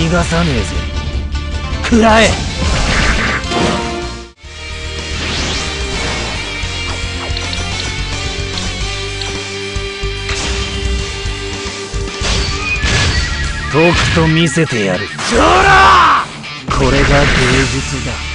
逃がさねえぜ。食らえ。とくと見せてやる。ジョラー！これが芸術だ。